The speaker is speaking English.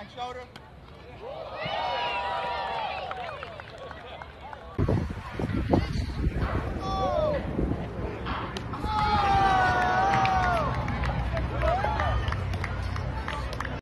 Back shoulder. Oh!